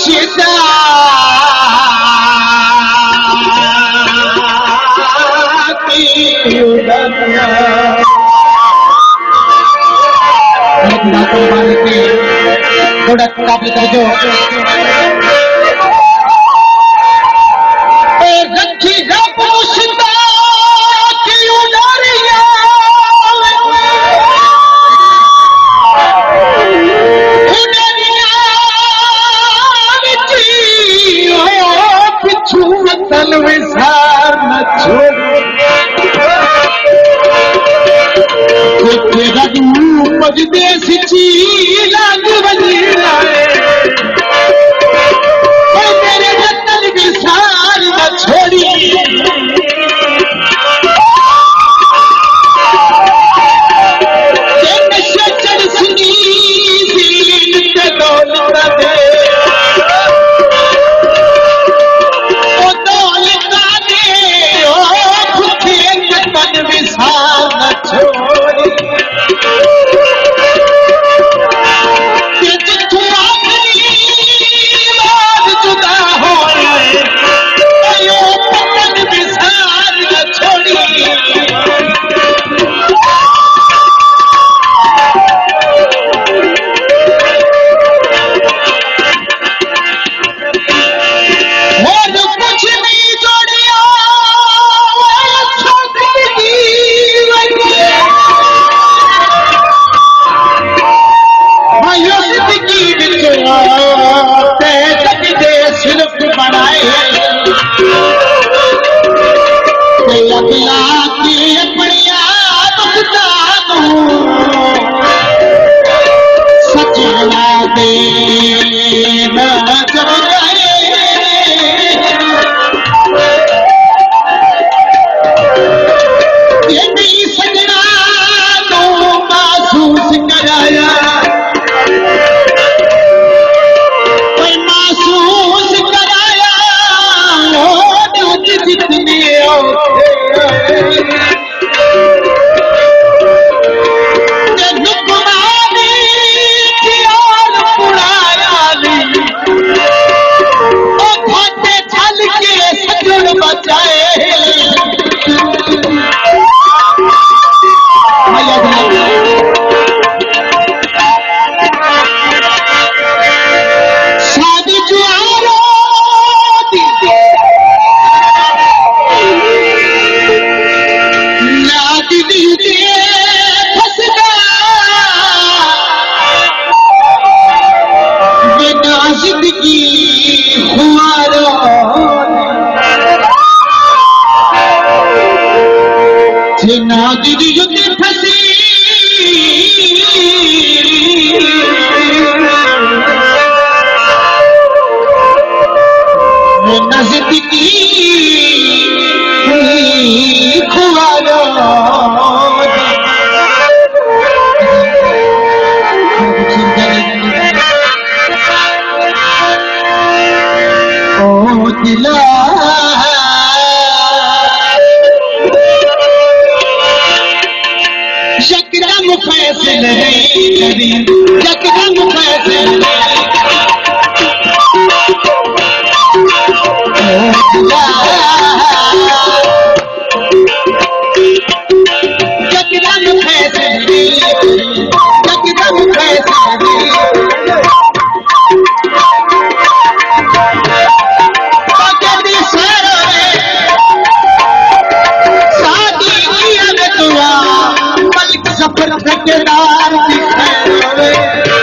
मुर्शिदा थोड़ा थोड़ा भी कर दो देसी चीला दुबलिया और तेरे बदल विशाल न छोड़ी ये नशे चढ़ सुनी सीन ते दौलत दे ओ दौलत दे ओ भूखे मन विशाल न छोड़ी सफर के दार दिखाए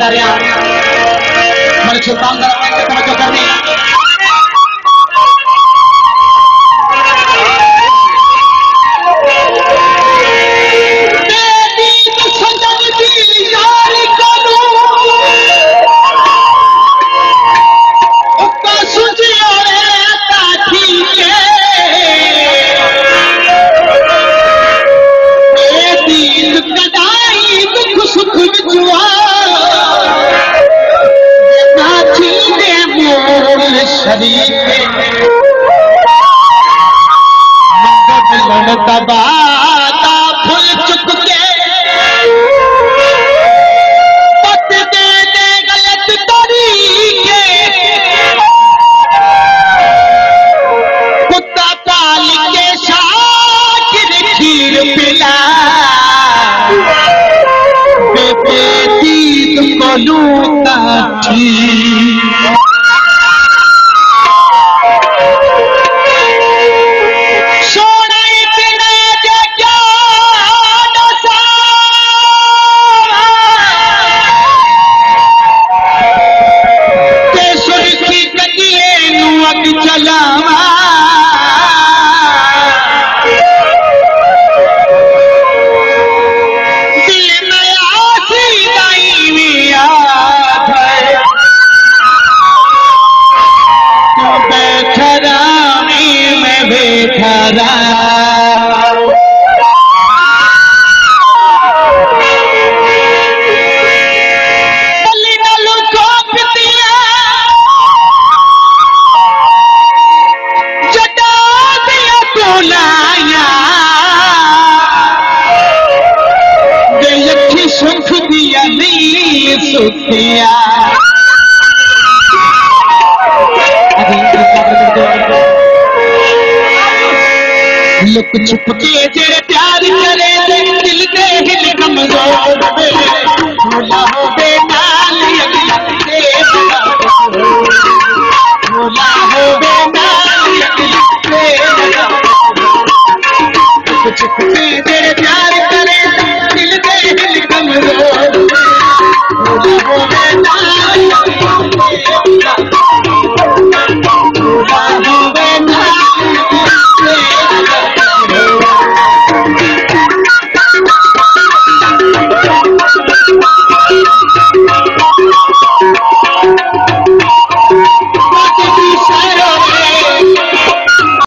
कार्य मन शुभांग करने तबाता फूल चुपके पत दे गलत तरीके कुत्ता काल के साथ खीर पिला बेटी तुमको लूटा थी लुक छुप के तेरे प्यार करे दिल के हिल कमजोर हो बेटा।